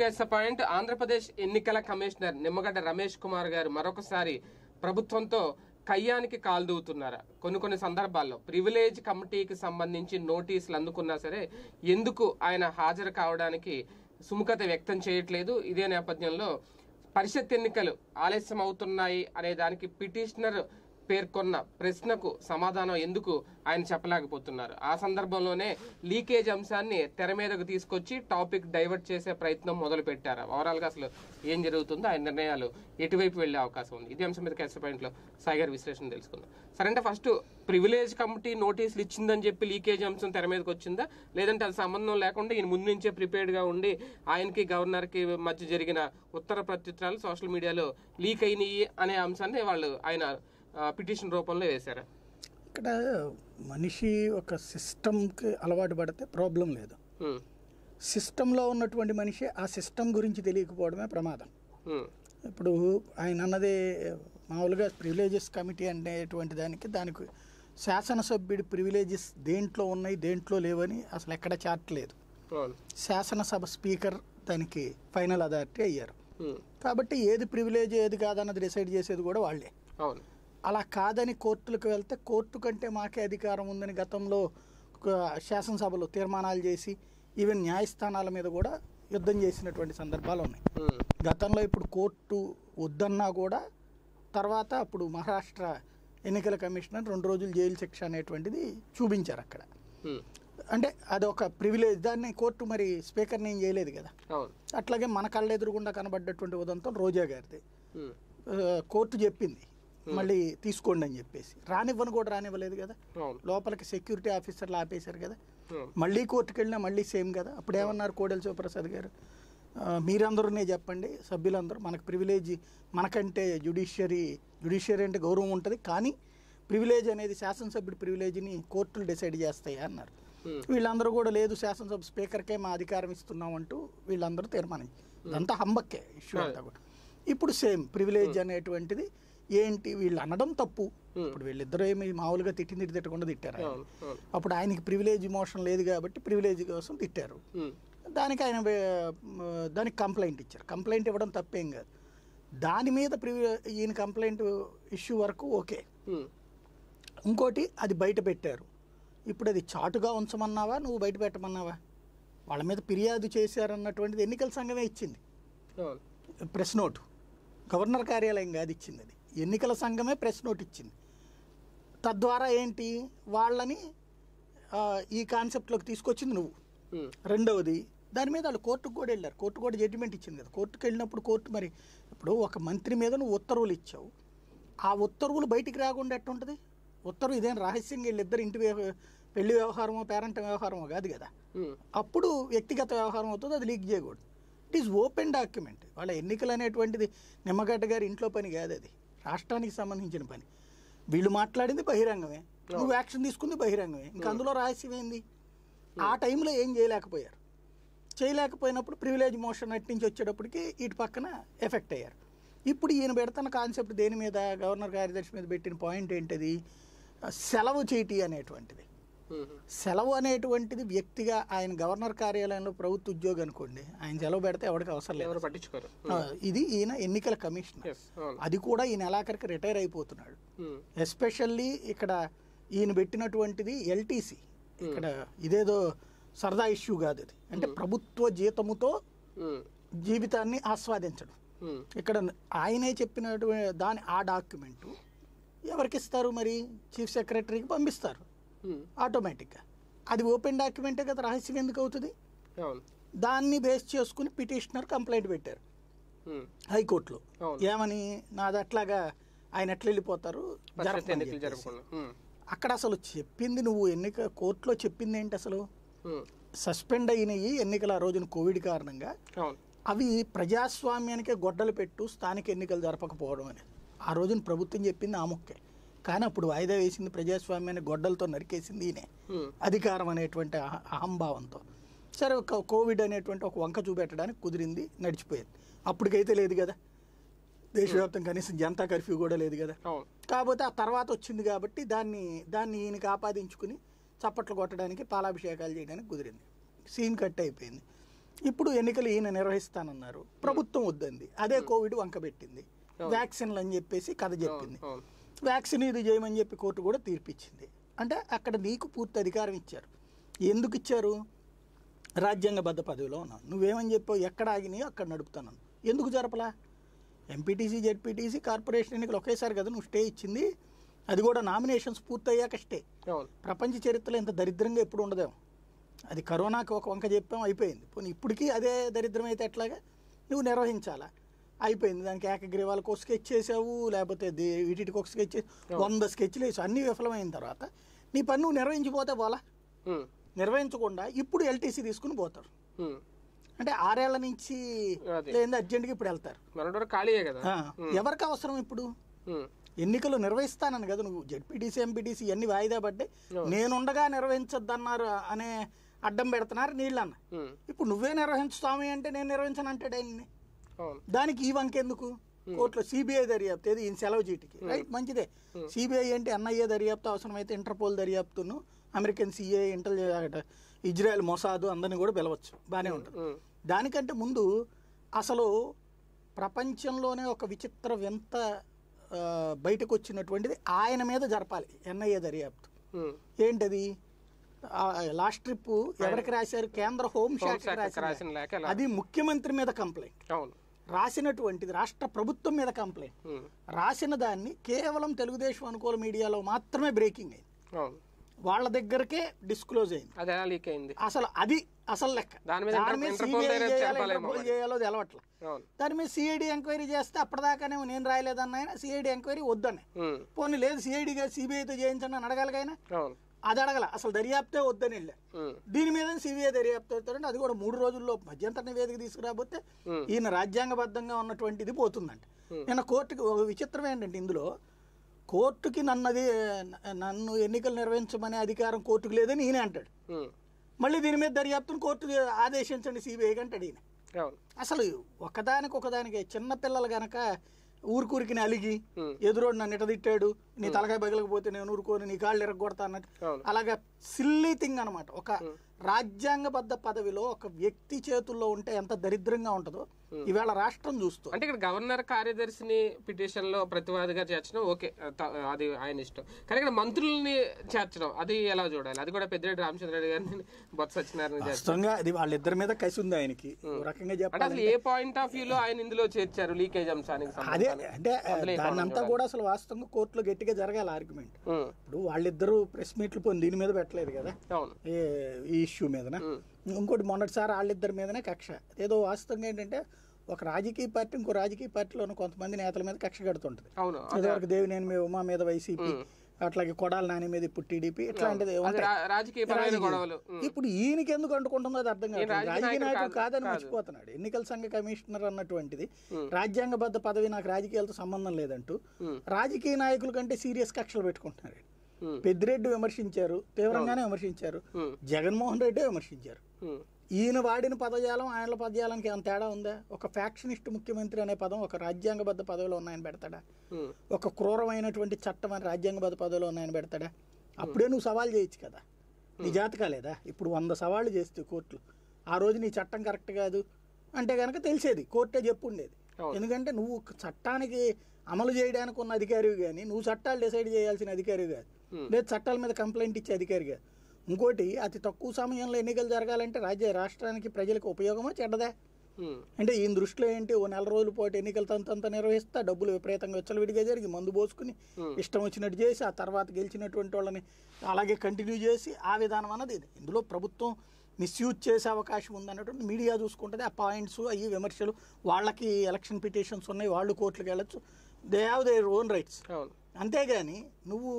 get the point, Andhra Pradesh Ennikala Commissioner Nimmagadda Ramesh Kumar garu marokasari Prabhutvanto Kayaniki Kaldutunara, Konukoni Sandarballo, Privilege Committee Sambandinchi notice Landukunna Sare, Yenduku Ayana Hajar Kavadaniki, Sumukata Vyaktam Cheyatledu, Ide Nepathyamlo, Parishat Ennikalu, Alayasam Avutunnayi Ane Daniki Petitioner Perkonna, Prashnaku, Samadhanam Enduku, Ayana Cheppalekapotunnaru. Aa Sandarbhamlone, Leakage Amshanni, Tera medaku Teesukochi, Topic Divert Chese Prayatnam Modalu Pettaru. Overall ga asalu Em Jarugutundo, Aa Nirnayalu, Etuvaip Velle Avakasham undi. Idi Amsam meeda Kesha Point lo Sai garu Vishleshana telusukundam. Sare ante first Privilege Committee Notice ichindani cheppi Leakage Amsam tera medaku ochindha ledante adi sambandham lekunda ee mundu nunche prepared ga undi aayaniki Governor ki madhya jarigina uttara pratyuttaralu social media lo leak ayinayi ane amshanni vallu ayana petition రూపంలో వేశారు. ఇక్కడ మనిషి ఒక సిస్టమ్కి అలవాటు పడితే problem లేదు. సిస్టంలో ఉన్నటువంటి మనిషి ఆ సిస్టమ్ గురించి తెలియకపోవడమే ప్రమాదం. ఇప్పుడు ఆయన అన్నదే మామూలుగా ప్రివిలేజెస్ కమిటీ అనేటువంటి దానికి శాసనసభ్యుడి ప్రివిలేజెస్ దేంట్లో ఉన్నాయి దేంట్లో లేవని అసలు ఎక్కడ చార్ట్ లేదు. శాసనసభ స్పీకర్ దానికి ఫైనల్ అథారిటీ అయ్యారు కాబట్టి ఏది ప్రివిలేజ్ ఏది కాదన్నది డిసైడ్ చేసేది కూడా వాళ్ళే. అవును, అలా కాదని కోర్టులకు వెళ్తే కోర్టు కంటే మాకే అధికారం ఉందని గతంలో శాసనసభలో తీర్మానాలు చేసి ఈవెన్ న్యాయస్థానాల మీద కూడా యుద్ధం చేసినటువంటి సందర్భాలు ఉన్నాయి గతంలో. ఇప్పుడు కోర్టు వద్దన్నా కూడా తర్వాత అప్పుడు మహారాష్ట్ర ఎన్నికల కమిషనర్ 2 రోజులు జైలు శిక్ష అనేటువంటిది చూపించారు అక్కడ. అంటే అదొక ప్రివిలేజ్, దాన్ని కోర్టు మరి స్పీకర్ని ఏం చేయలేదు కదా. అట్లాగే మన కళ్ళ ఎదురుగుండా కనబడ్డటువంటి ఉదంతం రోజా గారిది. కోర్టు చెప్పింది మళ్ళీ తీసుకోండి అని చెప్పేసి రానివ్వను కూడా రానివ్వలేదు కదా. లోపలికి సెక్యూరిటీ ఆఫీసర్లు ఆపేశారు కదా. మళ్ళీ కోర్టుకు వెళ్ళినా మళ్ళీ సేమ్ కదా. అప్పుడు ఏమన్నారు కోడెల శివప్రసాద్ గారు, మీరందరూనే చెప్పండి సభ్యులందరూ మనకు ప్రివిలేజ్ మనకంటే జ్యుడిషియరీ అంటే గౌరవం ఉంటుంది కానీ ప్రివిలేజ్ అనేది శాసనసభ్యుడి ప్రివిలేజ్ని కోర్టులు డిసైడ్ చేస్తాయా అన్నారు. వీళ్ళందరూ కూడా లేదు శాసనసభ స్పీకర్కే మా అధికారం ఇస్తున్నాం అంటూ వీళ్ళందరూ తీర్మానించారు. అంతా హంబక్కే ఇష్యూ అంతా కూడా. ఇప్పుడు సేమ్ ప్రివిలేజ్ అనేటువంటిది ఏంటి వీళ్ళు అనడం తప్పు. ఇప్పుడు వీళ్ళిద్దరూ ఏమి మామూలుగా తిట్టకుండా తిట్టారు. అప్పుడు ఆయనకి ప్రివిలేజ్ మోషన్ లేదు కాబట్టి ప్రివిలేజ్ కోసం తిట్టారు. దానికి ఆయన దానికి కంప్లైంట్ ఇచ్చారు. కంప్లైంట్ ఇవ్వడం తప్పేం కాదు. దాని మీద ఈయన కంప్లైంట్ ఇష్యూ వరకు ఓకే. ఇంకోటి అది బయట పెట్టారు. ఇప్పుడు అది చాటుగా ఉంచమన్నావా నువ్వు బయట పెట్టమన్నావా? వాళ్ళ మీద ఫిర్యాదు చేశారన్నటువంటిది ఎన్నికల సంఘమే ఇచ్చింది ప్రెస్ నోటు. గవర్నర్ కార్యాలయం కాదు ఇచ్చింది, అది ఎన్నికల సంఘమే ప్రెస్ నోట్ ఇచ్చింది. తద్వారా ఏంటి వాళ్ళని ఈ కాన్సెప్ట్లోకి తీసుకొచ్చింది నువ్వు. రెండవది దాని మీద వాళ్ళు కోర్టుకు కూడా వెళ్ళారు. కోర్టు కూడా జడ్జిమెంట్ ఇచ్చింది కదా. కోర్టుకు వెళ్ళినప్పుడు కోర్టు మరి ఇప్పుడు ఒక మంత్రి మీద నువ్వు ఉత్తర్వులు ఇచ్చావు, ఆ ఉత్తర్వులు బయటికి రాకుండా ఎట్టుంటుంది? ఉత్తర్వు ఇదేం రహస్యంగా వీళ్ళిద్దరు ఇంటి పెళ్లి వ్యవహారమో పేరెంట్ వ్యవహారమో కాదు కదా. అప్పుడు వ్యక్తిగత వ్యవహారం అవుతుంది, అది లీక్ చేయకూడదు. It is open document. వాళ్ళ ఎన్నికలు అనేటువంటిది నిమ్మగడ్డ గారి ఇంట్లో పని కాదు, అది రాష్ట్రానికి సంబంధించిన పని. వీళ్ళు మాట్లాడింది బహిరంగమే, నువ్వు యాక్షన్ తీసుకుంది బహిరంగమే, ఇంకా అందులో రహస్యం ఏంది? ఆ టైంలో ఏం చేయలేకపోయారు. చేయలేకపోయినప్పుడు ప్రివిలేజ్ మోషన్ అటు నుంచి వచ్చేటప్పటికి ఇటు పక్కన ఎఫెక్ట్ అయ్యారు. ఇప్పుడు ఈయన పెడతన్న కాన్సెప్ట్ దేని మీద, గవర్నర్ కార్యదర్శి మీద పెట్టిన పాయింట్ ఏంటిది? సెలవు చీటీ అనేటువంటిది. సెలవు అనేటువంటిది వ్యక్తిగా ఆయన గవర్నర్ కార్యాలయంలో ప్రభుత్వ ఉద్యోగం అనుకోండి, ఆయన సెలవు పెడితే ఎవరికి అవసరం లేదు, పట్టించుకోరు. ఇది ఈయన ఎన్నికల కమిషనర్, అది కూడా ఈయన ఎలాఖరికి రిటైర్ అయిపోతున్నాడు. ఎస్పెషల్లీ ఇక్కడ ఈయన పెట్టినటువంటిది ఎల్టీసీ, ఇక్కడ ఇదేదో సరదా ఇష్యూ కాదు, ఇది అంటే ప్రభుత్వ జీతముతో జీవితాన్ని ఆస్వాదించడం. ఇక్కడ ఆయనే చెప్పినటువంటి దాని ఆ డాక్యుమెంటు ఎవరికి ఇస్తారు మరి? చీఫ్ సెక్రటరీకి పంపిస్తారు ఆటోమేటిక్గా. అది ఓపెన్ డాక్యుమెంటే కదా, రహస్యం ఎందుకు అవుతుంది? దాన్ని బేస్ చేసుకుని పిటిషనర్ కంప్లైంట్ పెట్టారు హైకోర్టులో. ఏమని? నాది అట్లాగా ఆయన ఎట్లా వెళ్ళిపోతారు అక్కడ? అసలు చెప్పింది నువ్వు ఎన్నిక కోర్టులో చెప్పింది ఏంటి? అసలు సస్పెండ్ అయినవి ఎన్నికల రోజున కోవిడ్ కారణంగా అవి ప్రజాస్వామ్యానికే గొడ్డలు పెట్టు స్థానిక ఎన్నికలు జరపకపోవడం అనేది ఆ రోజున ప్రభుత్వం చెప్పింది ఆ ముక్కే. కానీ అప్పుడు వాయిదా వేసింది ప్రజాస్వామ్యాన్ని గొడ్డలతో నరికేసింది ఈయనే, అధికారం అనేటువంటి అహంభావంతో. సరే ఒక కోవిడ్ అనేటువంటి ఒక వంక చూపెట్టడానికి కుదిరింది, నడిచిపోయేది. అప్పటికైతే లేదు కదా దేశవ్యాప్తం, కనీసం జనతా కర్ఫ్యూ కూడా లేదు కదా. కాకపోతే ఆ తర్వాత వచ్చింది కాబట్టి దాన్ని ఈయనకి ఆపాదించుకుని చప్పట్లు కొట్టడానికి పాలాభిషేకాలు చేయడానికి కుదిరింది. సీన్ కట్ అయిపోయింది. ఇప్పుడు ఎన్నికలు ఈయన నిర్వహిస్తానన్నారు, ప్రభుత్వం వద్దంది, అదే కోవిడ్ వంకబెట్టింది, వ్యాక్సిన్లు అని చెప్పేసి కథ చెప్పింది, వ్యాక్సిన్ ఇది చేయమని చెప్పి కోర్టు కూడా తీర్పిచ్చింది. అంటే అక్కడ నీకు పూర్తి అధికారం ఇచ్చారు. ఎందుకు ఇచ్చారు? రాజ్యాంగబద్ధ పదవిలో ఉన్నాను, నువ్వేమని చెప్పావు, ఎక్కడ ఆగినాయో అక్కడ నడుపుతాను, ఎందుకు జరపలా? ఎంపీటీసీ, జెడ్పీటీసీ, కార్పొరేషన్ ఎన్నికలు ఒకేసారి కదా నువ్వు స్టే ఇచ్చింది, అది కూడా నామినేషన్స్ పూర్తయ్యాక స్టే. ప్రపంచ చరిత్రలో ఇంత దరిద్రంగా ఎప్పుడు ఉండదేమో. అది కరోనాకి ఒక వంక చెప్పాం, అయిపోయింది. పోనీ ఇప్పటికీ అదే దరిద్రం అయితే ఎట్లాగా నువ్వు నిర్వహించాలా? అయిపోయింది. దానికి ఏకగ్రీవాలకు ఒక స్కెచ్ చేసావు, లేకపోతే వీటికి ఒక స్కెచ్ చేసి 100 స్కెచ్లు వేసావు. అన్నీ విఫలమైన తర్వాత నీ పని నువ్వు నిర్వహించిపోతే పోలా, నిర్వహించకుండా ఇప్పుడు ఎల్టీసీ తీసుకుని పోతారు. అంటే 6 ఏళ్ల నుంచి లేదా అర్జెంట్గా ఇప్పుడు వెళ్తారు. ఎవరికి అవసరం ఇప్పుడు? ఎన్నికలు నిర్వహిస్తానని కదా నువ్వు, జెడ్పీటీసీ, ఎంపీటీసీ ఇవన్నీ వాయిదా పడ్డాయి, నేనుండగా నిర్వహించద్దన్నారు అనే అడ్డం పెడుతున్నారు నీళ్ళన్న. ఇప్పుడు నువ్వే నిర్వహించుతావు అంటే నేను నిర్వహించను అంటాడు ఆయన్ని. దానికి ఈ వంకెందుకు? కోర్టులో సిబిఐ దర్యాప్తు, ఏది ఈయన సెలవు చీటికి, రైట్, మంచిదే. సిబిఐ అంటే ఎన్ఐఏ దర్యాప్తు, అవసరమైతే ఇంటర్పోల్ దర్యాప్తును, American CIA, intelligence, Israel Mossad, అందరినీ కూడా పిలవచ్చు, బాగానే ఉంటుంది. దానికంటే ముందు అసలు ప్రపంచంలోనే ఒక విచిత్ర వింత బయటకు వచ్చినటువంటిది ఆయన మీద జరపాలి ఎన్ఐఏ దర్యాప్తు. ఏంటది? లాస్ట్ ట్రిప్ ఎవరికి రాశారు? కేంద్ర హోంశాఖ రాసిన, అది ముఖ్యమంత్రి మీద కంప్లైంట్ రాసినటువంటిది, రాష్ట్ర ప్రభుత్వం మీద కంప్లైంట్ రాసిన దాన్ని కేవలం తెలుగుదేశం అనుకూల మీడియాలో మాత్రమే బ్రేకింగ్ అయింది, వాళ్ళ దగ్గరకే డిస్క్లోజ్ అయింది. అసలు అది అసలు లెక్క. దాని మీద సిబిఐ చేయాలో తెలవట్లా. దాని మీద సిఐడి ఎంక్వైరీ చేస్తే అప్పటిదాకానే నేను రాయలేదన్న సిఐడి ఎంక్వైరీ వద్దనే, పోనీ లేదు సిఐడిగా సిబిఐతో చేయించండి అని అడగలగైనా, అది అడగల, అసలు దర్యాప్తే వద్దని వెళ్ళా. దీని మీద సిబిఐ దర్యాప్తు అవుతారంటే అది కూడా 3 రోజుల్లో మధ్యంతర నివేదిక తీసుకురాబోతే ఈయన రాజ్యాంగబద్ధంగా ఉన్నటువంటిది పోతుందంట. నేను కోర్టుకి ఒక విచిత్రం ఏంటంటే, ఇందులో కోర్టుకి నన్ను ఎన్నికలు నిర్వహించమనే అధికారం కోర్టుకు లేదని ఈయన అంటాడు, మళ్ళీ దీని మీద దర్యాప్తును కోర్టు ఆదేశించండి సిబిఐకి అంటాడు ఈయన. అసలు ఒకదానికి చిన్నపిల్లలు గనక ఊరికూరికి అలిగి ఎదురోడు నన్ను నిటదిట్టాడు, నీ తలకాయ పగలకపోతే నేను ఊరుకోను, నీ కాళ్ళు ఎరగొడతా అన్నట్టు, అలాగా సిల్లీ థింగ్ అనమాట. ఒక రాజ్యాంగబద్ధ పదవిలో ఒక వ్యక్తి చేతుల్లో ఉంటే ఎంత దరిద్రంగా ఉంటుందో ఇవాళ రాష్ట్రం చూస్తుంది. అంటే ఇక్కడ గవర్నర్ కార్యదర్శిని పిటిషన్ లో ప్రతివాదిగా చేర్చడం ఓకే, అది ఆయన ఇష్టం. కానీ ఇక్కడ మంత్రుల్ని చేర్చడం అది ఎలా చూడాలి? అది కూడా పెద్దిరెడ్డి రామచంద్రరెడ్డి గారిని, బొత్స సత్యనారాయణ, అది వాళ్ళిద్దరి మీద కసి ఉంది ఆయనకి. అసలు ఏ పాయింట్ ఆఫ్ వ్యూ లో ఆయన ఇందులో చేర్చారు లీకేజ్ అంశానికి? అదే అంటే దాన్నంతా కూడా అసలు వాస్తవంగా కోర్టులో గట్టిగా జరగాలి ఆర్గ్యుమెంట్. ఇప్పుడు వాళ్ళిద్దరు ప్రెస్ మీట్లు పొంది దీని మీద పెట్టలేదు కదా, ఈ ఇష్యూ మీదన. ఇంకోటి మొన్నటిసారి వాళ్ళిద్దరి మీదనే కక్ష. ఏదో వాస్తవంగా ఏంటంటే ఒక రాజకీయ పార్టీ ఇంకో రాజకీయ పార్టీలోనూ కొంతమంది నేతల మీద కక్ష కడుతుంటది. ఇదివరకు దేవినేని మీద, ఉమా మీద వైసీపీ, అట్లాగే కొడాల నాని మీద ఇప్పుడు టీడీపీ, ఇట్లాంటిది. ఇప్పుడు ఈయనకి ఎందుకు అంటుకుంటుందో అది అర్థం కాదు. రాజకీయ నాయకుడు కాదని మర్చిపోతున్నాడు. ఎన్నికల సంఘ కమిషనర్ అన్నటువంటిది రాజ్యాంగబద్ధ పదవి, నాకు రాజకీయాలతో సంబంధం లేదంటూ రాజకీయ నాయకుల కంటే సీరియస్ కక్షలు పెట్టుకుంటున్నాడు. పెద్దిరెడ్డి విమర్శించారు, తీవ్రంగానే విమర్శించారు, జగన్మోహన్ రెడ్డి విమర్శించారు. ఈయన వాడిన పదజాలం ఆయన పదజాలానికి ఏమైనా తేడా ఉందా? ఒక ఫ్యాక్షనిస్ట్ ముఖ్యమంత్రి అనే పదం ఒక రాజ్యాంగబద్ధ పదవిలో ఉన్నాయని పెడతాడా? ఒక క్రూరమైనటువంటి చట్టం అని రాజ్యాంగబద్ధ పదవిలో ఉన్నాయని పెడతాడా? అప్పుడే నువ్వు సవాల్ చేయొచ్చు కదా, నీ జాతకా లేదా? ఇప్పుడు 100 సవాళ్లు చేస్తే కోర్టులు, ఆ రోజు నీ చట్టం కరెక్ట్ కాదు అంటే కనుక తెలిసేది, కోర్టే చెప్పు ఉండేది. ఎందుకంటే నువ్వు చట్టానికి అమలు చేయడానికి ఉన్న అధికారివి కానీ నువ్వు చట్టాలు డిసైడ్ చేయాల్సిన అధికారివి కాదు, లేదు చట్టాల మీద కంప్లైంట్ ఇచ్చే అధికారి కాదు. ఇంకోటి, అతి తక్కువ సమయంలో ఎన్నికలు జరగాలంటే రాష్ట్రానికి ప్రజలకు ఉపయోగమా చెడ్డదా? అంటే ఈయన దృష్టిలో ఏంటి, ఓ 4 రోజుల పాటు ఎన్నికలు తంతంత నిర్వహిస్తా, డబ్బులు విపరీతంగా విచ్చలవిడిగా జరిగి మందు పోసుకుని ఇష్టం వచ్చినట్టు చేసి, ఆ తర్వాత గెలిచినటువంటి వాళ్ళని అలాగే కంటిన్యూ చేసి, ఆ విధానం అన్నది ఇది. ఇందులో ప్రభుత్వం మిస్యూజ్ చేసే అవకాశం ఉందన్నటువంటి మీడియా చూసుకుంటుంది. ఆ పాయింట్స్, అవి విమర్శలు, వాళ్ళకి ఎలక్షన్ పిటిషన్స్ ఉన్నాయి, వాళ్ళు కోర్టులకు వెళ్ళచ్చు, they have their own rights. అంతేగాని నువ్వు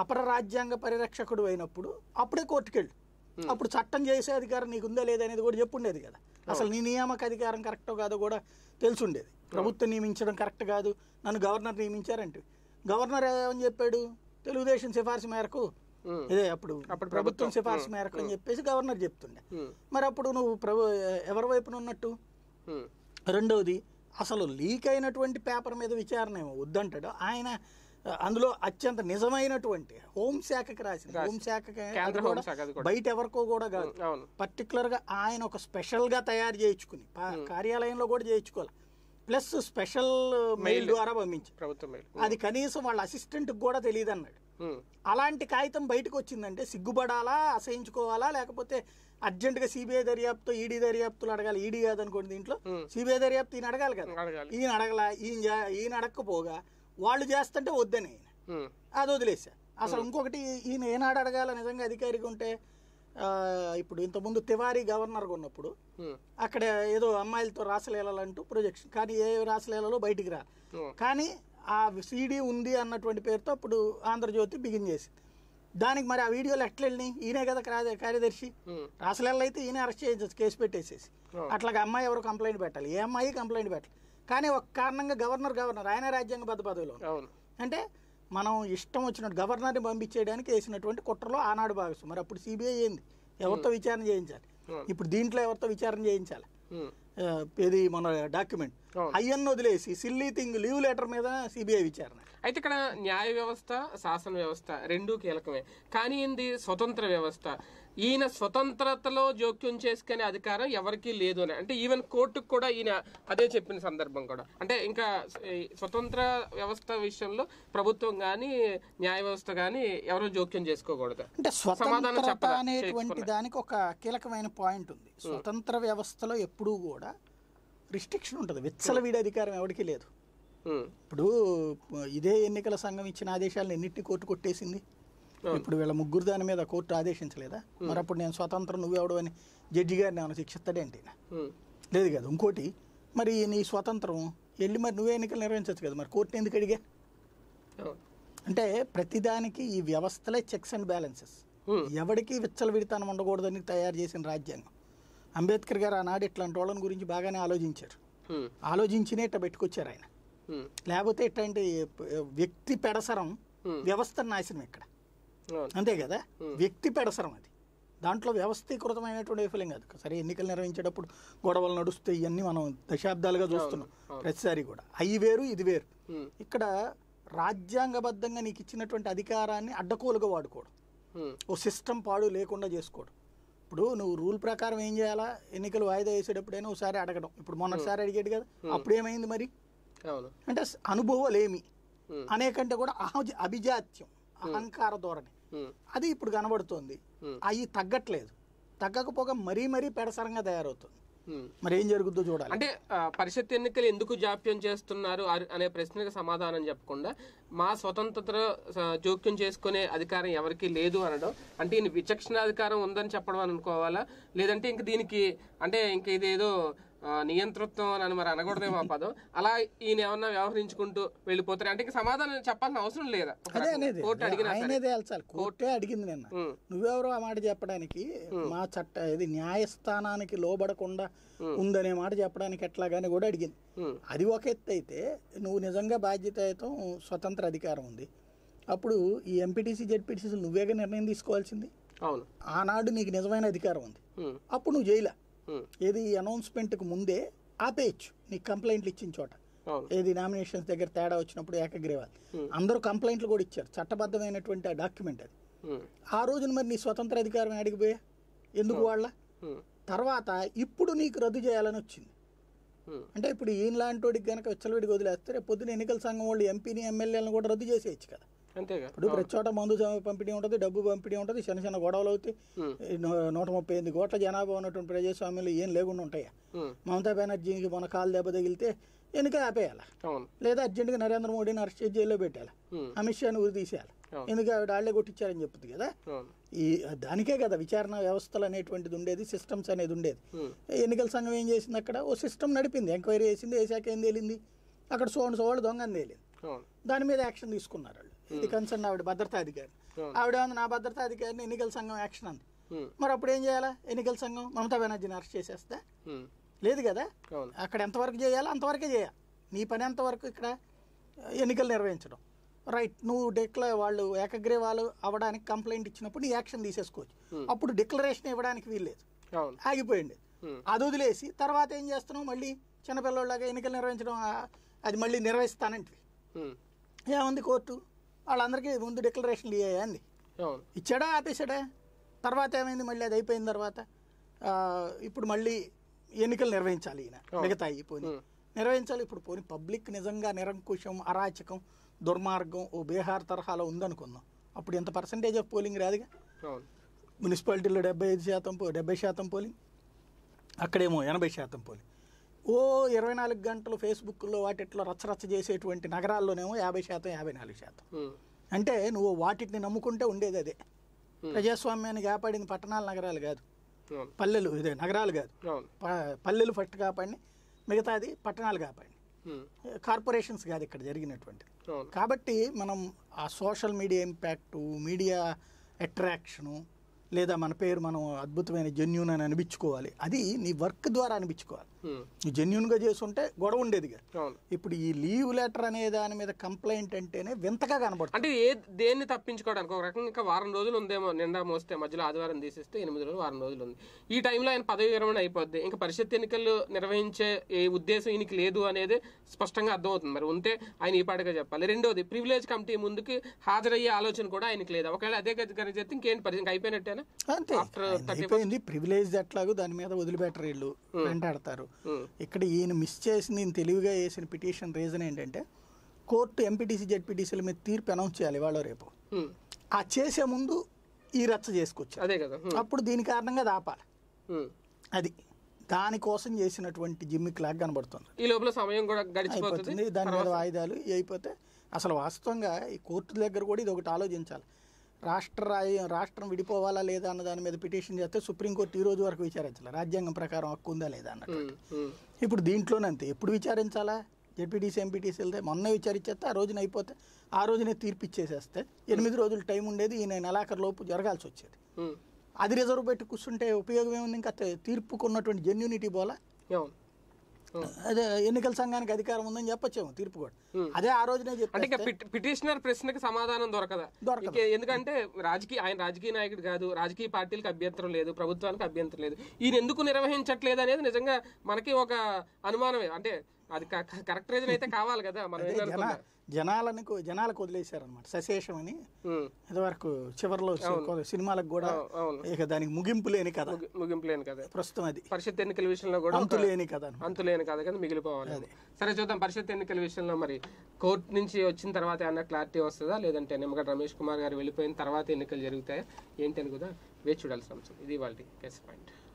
అపర రాజ్యాంగ పరిరక్షకుడు అయినప్పుడు అప్పుడే కోర్టుకెళ్ళు, అప్పుడు చట్టం చేసే అధికారం నీకు ఉందా లేదా అనేది కూడా చెప్పుండేది కదా. అసలు నీ నియామక అధికారం కరెక్టో కాదో కూడా తెలుసుండేది. ప్రభుత్వం నియమించడం కరెక్ట్ కాదు, నన్ను గవర్నర్ నియమించారంటే గవర్నర్ ఏమని చెప్పాడు? తెలుగుదేశం సిఫార్సు మేరకు, ఇదే అప్పుడు ప్రభుత్వం సిఫార్సు మేరకు అని చెప్పేసి గవర్నర్ చెప్తుండే. మరి అప్పుడు నువ్వు ఎవరి వైపున ఉన్నట్టు? రెండవది, అసలు లీక్ అయినటువంటి పేపర్ మీద విచారణ ఏమో వద్దంటాడు ఆయన. అందులో అత్యంత నిజమైనటువంటి హోంశాఖకి రాసింది. హోంశాఖ బయట ఎవరికో కూడా కాదు, పర్టికులర్గా ఆయన ఒక స్పెషల్గా తయారు చేయించుకుని కార్యాలయంలో కూడా చేయించుకోవాలి, ప్లస్ స్పెషల్ మెయిల్ ద్వారా పంపించి అది కనీసం వాళ్ళ అసిస్టెంట్కి కూడా తెలియదు అన్నాడు. అలాంటి కాగితం బయటకు వచ్చిందంటే సిగ్గుపడాలా, అసహించుకోవాలా, లేకపోతే అర్జెంట్గా సిబిఐ దర్యాప్తు, ఈడీ దర్యాప్తులు అడగాలి? ఈడీ కాదనుకోండి, దీంట్లో సిబిఐ దర్యాప్తు ఈయన అడగాలి కదా, ఈయన అడగల, ఈయన అడగకపోగా వాళ్ళు చేస్తుంటే వద్దని ఆయన అది వదిలేసా. అసలు ఇంకొకటి, ఈయన ఏనాడు అడగాల నిజంగా అధికారిగా ఉంటే? ఇప్పుడు ఇంతకుముందు తివారీ గవర్నర్గా ఉన్నప్పుడు అక్కడ ఏదో అమ్మాయిలతో రాసలేలంటూ ప్రొజెక్షన్, కానీ ఏ రాసలేలలో బయటికి రా, కానీ ఆ సీడీ ఉంది అన్నటువంటి పేరుతో అప్పుడు ఆంధ్రజ్యోతి బిగిన్ చేసింది. దానికి మరి ఆ వీడియోలు ఎట్లా వెళ్ళినాయి? ఈయనే కదా కార్యదర్శి, రాసలేళ్ళు అయితే ఈయన అరెస్ట్ చేయించచ్చు, కేసు పెట్టేసేసి. అట్లాగే అమ్మాయి ఎవరు కంప్లైంట్ పెట్టాలి? ఏ అమ్మాయి కంప్లైంట్ పెట్టాలి? కానీ ఒక కారణంగా గవర్నర్ ఆయన రాజ్యాంగబద్ధ పదవిలో, అంటే మనం ఇష్టం వచ్చినట్టు గవర్నర్ని పంపించేయడానికి వేసినటువంటి కుట్రలో ఆనాడు భాగస్వామి. మరి అప్పుడు సిబిఐ ఏంది? ఎవరితో విచారణ చేయించాలి? ఇప్పుడు దీంట్లో ఎవరితో విచారణ చేయించాలి? ఇది మన డాక్యుమెంట్ అయ్యన్న వదిలేసి సిల్లీ థింగ్ లీవ్ లెటర్ మీద సిబిఐ విచారణ. అయితే ఇక్కడ న్యాయ వ్యవస్థ, శాసన వ్యవస్థ రెండూ కీలకమే, కానీ ఇది స్వతంత్ర వ్యవస్థ. ఈయన స్వతంత్రతలో జోక్యం చేసుకునే అధికారం ఎవరికీ లేదు అని, అంటే ఈవెన్ కోర్టుకు కూడా ఈయన అదే చెప్పిన సందర్భం కూడా. అంటే ఇంకా స్వతంత్ర వ్యవస్థ విషయంలో ప్రభుత్వం కానీ న్యాయ వ్యవస్థ కానీ ఎవరో జోక్యం చేసుకోకూడదు. అంటే స్వతంత్రత అనేటువంటి దానికి ఒక కీలకమైన పాయింట్ ఉంది. స్వతంత్ర వ్యవస్థలో ఎప్పుడూ కూడా రిస్ట్రిక్షన్ ఉంటుంది, విచ్చలవిడి అధికారం ఎవరికీ లేదు. ఇప్పుడు ఇదే ఎన్నికల సంఘం ఇచ్చిన ఆదేశాలను ఎన్నింటినీ కోర్టు కొట్టేసింది. ఇప్పుడు వీళ్ళ ముగ్గురు దాని మీద కోర్టు ఆదేశించలేదా? మరి అప్పుడు నేను స్వతంత్రం నువ్వెవడు అని జడ్జి గారిని ఏమైనా శిక్షిస్తాడేంటి? లేదు కదా. ఇంకోటి, మరి నీ స్వతంత్రం వెళ్ళి మరి నువ్వే ఎన్నికలు నిర్వహించవచ్చు కదా, మరి కోర్టుని ఎందుకు అడిగా? అంటే ప్రతిదానికి ఈ వ్యవస్థలే చెక్స్ అండ్ బ్యాలెన్సెస్, ఎవరికి విచ్చలవిడితనం ఉండకూడదని తయారు చేసిన రాజ్యాంగం. అంబేద్కర్ గారు ఆనాడు ఇట్లాంటి వాళ్ళని గురించి బాగానే ఆలోచించారు, ఆలోచించినే ఇట్లా పెట్టుకొచ్చారు ఆయన. లేకపోతే ఇట్లాంటి వ్యక్తి పెడసరం వ్యవస్థ నాశనం ఇక్కడ, అంతే కదా. వ్యక్తి పెడసరం అది, దాంట్లో వ్యవస్థీకృతమైనటువంటి వైఫల్యం కాదు. సరే, ఎన్నికలు నిర్వహించేటప్పుడు గొడవలు నడుస్తాయి, ఇవన్నీ మనం దశాబ్దాలుగా చూస్తున్నాం ప్రతిసారి కూడా. అవి వేరు, ఇది వేరు. ఇక్కడ రాజ్యాంగబద్ధంగా నీకు ఇచ్చినటువంటి అధికారాన్ని అడ్డకోలుగా వాడుకోవడం, ఓ సిస్టమ్ పాడు లేకుండా చేసుకోవడం. ఇప్పుడు నువ్వు రూల్ ప్రకారం ఏం చేయాలా? ఎన్నికలు వాయిదా వేసేటప్పుడైనా ఒకసారి అడగడం. ఇప్పుడు మొన్నసారి అడిగాడు కదా, అప్పుడేమైంది మరి? అంటే అనుభవాలేమి అనే కంటే కూడా అభిజాత్యం, అహంకార ధోరణి అది ఇప్పుడు కనబడుతుంది. అవి తగ్గట్లేదు, తగ్గకపోగా మరీ మరీ పెడసరంగా తయారవుతుంది. మరి ఏం జరుగుతుందో చూడాలి. అంటే పరిషత్ ఎన్నికలు ఎందుకు జాప్యం చేస్తున్నారు అనే ప్రశ్నకు సమాధానం చెప్పకుండా మా స్వతంత్రతలో జోక్యం చేసుకునే అధికారం ఎవరికి లేదు అనడం, అంటే ఈయన విచక్షణ అధికారం ఉందని చెప్పడం అనుకోవాలా? లేదంటే ఇంక దీనికి అంటే ఇంక ఇదేదో నియంతృత్వం అని మరి అనకూడదేమో ఆ పదం, అలా ఈయన ఏమన్నా వ్యవహరించుకుంటూ వెళ్ళిపోతారు. అంటే ఇంక సమాధానం చెప్పాల్సిన అవసరం లేదా? కోర్టు అడిగిన, కోర్టే అడిగింది నిన్న, నువ్వెవరో ఆ మాట చెప్పడానికి, మా చట్ట ఇది న్యాయస్థానానికి లోబడకుండా ఉందనే మాట చెప్పడానికి ఎట్లాగానే కూడా అడిగింది. అది ఒక ఎత్తు అయితే, నువ్వు నిజంగా బాధ్యతాయుతం స్వతంత్ర అధికారం ఉంది, అప్పుడు ఈ ఎంపీటీసీ జెడ్పీటీసీలు నువ్వేగా నిర్ణయం తీసుకోవాల్సింది. అవును, ఆనాడు నీకు నిజమైన అధికారం ఉంది, అప్పుడు నువ్వు జైలా ఏది అనౌన్స్మెంట్కు ముందే ఆపేయచ్చు నీకు కంప్లైంట్లు ఇచ్చిన చోట. ఏది నామినేషన్స్ దగ్గర తేడా వచ్చినప్పుడు ఏకగ్రీవాలి అందరూ కంప్లైంట్లు కూడా ఇచ్చారు, చట్టబద్ధమైనటువంటి ఆ డాక్యుమెంట్ అది. ఆ రోజున మరి నీ స్వతంత్ర అధికారం అడిగిపోయా ఎందుకు వాళ్ళ? తర్వాత ఇప్పుడు నీకు రద్దు చేయాలని వచ్చింది. అంటే ఇప్పుడు ఈయనలాంటి వాడికి కనుక విచ్చలవిడికి వదిలేస్తే రేపు పొద్దున ఎన్నికల సంఘం వాళ్ళు ఎంపీని ఎమ్మెల్యేలను కూడా రద్దు చేసేయచ్చు కదా. ఇప్పుడు ప్రతి చోట మందు పంపిణీ ఉంటుంది, డబ్బు పంపిణీ ఉంటుంది, చిన్న చిన్న గొడవలు అవుతాయి. 138 కోట్ల జనాభా ఉన్నటువంటి ప్రజాస్వామ్యంలో ఏం లేకుండా ఉంటాయా? మమతా బెనర్జీకి మన కాలు దెబ్బ తగిలితే ఎన్నిక ఆపేయాలా, లేదా అర్జెంటుగా నరేంద్ర మోడీని అరెస్ట్ చేసి జైల్లో పెట్టాలా, అమిత్ షాని ఊరి తీసేయాలి, ఎందుకు ఆవిడ వాళ్ళే కొట్టించారని చెప్తుంది కదా. ఈ దానికే కదా విచారణ వ్యవస్థలు అనేటువంటిది ఉండేది, సిస్టమ్స్ అనేది ఉండేది. ఎన్నికల సంఘం ఏం చేసింది? అక్కడ ఓ సిస్టమ్ నడిపింది, ఎంక్వైరీ చేసింది, వేసాక ఏం తేలింది? అక్కడ సో వాళ్ళు దొంగని తేలింది, దాని మీద యాక్షన్ తీసుకున్నారు వాళ్ళు. ఇది కన్సర్న్ ఆవిడ భద్రతాధికారి, ఆవిడ నా భద్రతాధికారిని ఎన్నికల సంఘం యాక్షన్ అంది. మరి అప్పుడు ఏం చేయాలా? ఎన్నికల సంఘం మమతా బెనర్జీని అరెస్ట్ చేసేస్తే లేదు కదా. అక్కడ ఎంతవరకు చేయాలా అంతవరకే చేయాలి, నీ పని ఎంతవరకు ఇక్కడ ఎన్నికలు నిర్వహించడం. రైట్, నువ్వు వాళ్ళు ఏకగ్రీవాలు అవ్వడానికి కంప్లైంట్ ఇచ్చినప్పుడు నీ యాక్షన్ తీసేసుకోవచ్చు, అప్పుడు డిక్లరేషన్ ఇవ్వడానికి వీల్లేదు, ఆగిపోయింది. అది వదిలేసి తర్వాత ఏం చేస్తున్నావు? మళ్ళీ చిన్నపిల్లలాగా ఎన్నికలు నిర్వహించడం, అది మళ్ళీ నిర్వహిస్తానంటే ఏముంది? కోర్టు వాళ్ళందరికీ ముందు డిక్లరేషన్లు ఇయ్యాయా అండి, ఇచ్చాడా ఆపేశాడా? తర్వాత ఏమైంది మళ్ళీ? అది అయిపోయిన తర్వాత ఇప్పుడు మళ్ళీ ఎన్నికలు నిర్వహించాలి, ఈయన మిగతా అయిపోయింది నిర్వహించాలి. ఇప్పుడు పోనీ పబ్లిక్ నిజంగా నిరంకుశం, అరాచకం, దుర్మార్గం ఓ బీహార్ తరహాలో ఉందనుకుందాం, అప్పుడు ఎంత పర్సంటేజ్ ఆఫ్ పోలింగ్ రాదుగా? మున్సిపాలిటీలో 75% 70% పోలింగ్, అక్కడేమో 80% పోలింగ్. 24 గంటలు ఫేస్బుక్లో వాటిట్లో రచ్చరచ్చ చేసేటువంటి నగరాల్లోనేమో 50% 54%. అంటే నువ్వు వాటిని నమ్ముకుంటే ఉండేది అదే. ప్రజాస్వామ్యాన్ని కాపాడింది పట్టణాలు నగరాలు కాదు, పల్లెలు ఇదే నగరాలు కాదు, పల్లెలు ఫస్ట్ కాపాడి మిగతాది పట్టణాలు కాపాడి, కార్పొరేషన్స్ కాదు ఇక్కడ జరిగినటువంటిది. కాబట్టి మనం ఆ social media impact, media attraction, లేదా మన పేరు మనం అద్భుతమైన జెన్యూన్ అని అనిపించుకోవాలి. అది నీ వర్క్ ద్వారా అనిపించుకోవాలి. నువ్వు జెన్యూన్గా చేస్తుంటే గొడవ ఉండేదిగా. ఇప్పుడు ఈ లీవ్ లెటర్ అనే దాని మీద కంప్లైంట్ అంటేనే వింతగా కనబడుతుంది. అంటే ఏ దేన్ని తప్పించుకోవడానికి ఒక రకంగా ఇంకా వారం రోజులు ఉందేమో, నిండా మోస్తే మధ్యలో ఆదివారం తీసేస్తే 8 రోజులు వారం రోజులు ఉంది. ఈ టైంలో ఆయన పదవి విరమణ అయిపోద్ది, ఇంకా పరిషత్ ఎన్నికలు నిర్వహించే ఏ ఉద్దేశం ఈయనకి లేదు అనేది స్పష్టంగా అర్థమవుతుంది. మరి ఉంటే ఆయన ఈ పాటగా చెప్పాలి. రెండోది, ప్రివిలేజ్ కమిటీ ముందుకి హాజరయ్యే ఆలోచన కూడా ఆయనకి లేదా? ఒకవేళ అదే గదిగా చేస్తే ఇంకేం పరిస్థితి అయిపోయినట్టేనా? అంతే, అయిపోయింది. ప్రివిలేజ్ ఎట్లాగో దాని మీద వదిలిపెట్టరు, వీళ్ళు వెంటాడతారు. ఇక్కడ ఈయన మిస్ చేసి నేను తెలివిగా వేసిన పిటిషన్ రీజన్ ఏంటంటే, కోర్టు ఎంపీటీసీ జెడ్పీటీసీల మీద తీర్పు అనౌన్స్ చేయాలి వాళ్ళు రేపు. ఆ చేసే ముందు ఈ రచ్చ చేసుకొచ్చారు, అదే కదా? అప్పుడు దీని కారణంగా దాపాలి, అది దానికోసం చేసినటువంటి జిమ్మిక్ లాగా కనబడుతుంది. ఈ లోపల సమయం కూడా గడిచిపోతుంది, దాని మీద వాయిదాలు అయిపోతే. అసలు వాస్తవంగా ఈ కోర్టు దగ్గర కూడా ఇది ఒకటి ఆలోచించాలి. రాష్ట్రం విడిపోవాలా లేదా అన్న దాని మీద పిటిషన్ చేస్తే సుప్రీంకోర్టు ఈ రోజు వరకు విచారించాలి, రాజ్యాంగం ప్రకారం హక్కు ఉందా లేదా అన్నట్టు. ఇప్పుడు దీంట్లోనంతే, ఎప్పుడు విచారించాలా? జెడ్పీటీసీ ఎంపీటీసీ వెళ్తే మొన్న విచారించేస్తే ఆ రోజున అయిపోతే, ఆ రోజునే తీర్పు ఇచ్చేసేస్తే 8 రోజులు టైం ఉండేది, ఈయన నెలాఖరులోపు జరగాల్సి వచ్చేది. అది రిజర్వ్ పెట్టి కూర్చుంటే ఉపయోగం ఏముంది? ఇంకా తీర్పుకున్నటువంటి జెన్యూనిటీ పోలా. అదే ఎన్నికల సంఘానికి అధికారం ఉందని చెప్పచ్చేమో తీర్పు కూడా, అదే ఆ రోజునే చెప్పి పిటిషనర్ ప్రశ్నకి సమాధానం దొరకదా? ఎందుకంటే ఆయన రాజకీయ నాయకుడు కాదు, రాజకీయ పార్టీలకు అభ్యంతరం లేదు, ప్రభుత్వానికి అభ్యంతరం లేదు. ఈయన ఎందుకు నిర్వహించట్లేదు అనేది నిజంగా మనకి ఒక అనుమానమే. అంటే అది కరెక్ట్ రీజన్ అయితే కావాలి కదా. మన జనాలకు వదిలేశారనమాట సశేషం అని. ఇదివరకు చివరిలో సినిమాలకు కూడా ఇక దానికి ముగింపు లేని కదా ప్రస్తుతం. అది పరిషత్ ఎన్నికల విషయంలో కూడా అంతులేని కదా కదా మిగిలిపోవాలి. సరే చూద్దాం పరిషత్ ఎన్నికల విషయంలో మరి కోర్టు నుంచి వచ్చిన తర్వాత ఏమన్నా క్లారిటీ వస్తుందా, లేదంటే నిమ్మగడ్డ రమేష్ కుమార్ గారు వెళ్ళిపోయిన తర్వాత ఎన్నికలు జరుగుతాయా ఏంటి అని కూడా వేచి చూడాల్సిన అంశం. ఇది వాళ్ళ కేసు పాయింట్.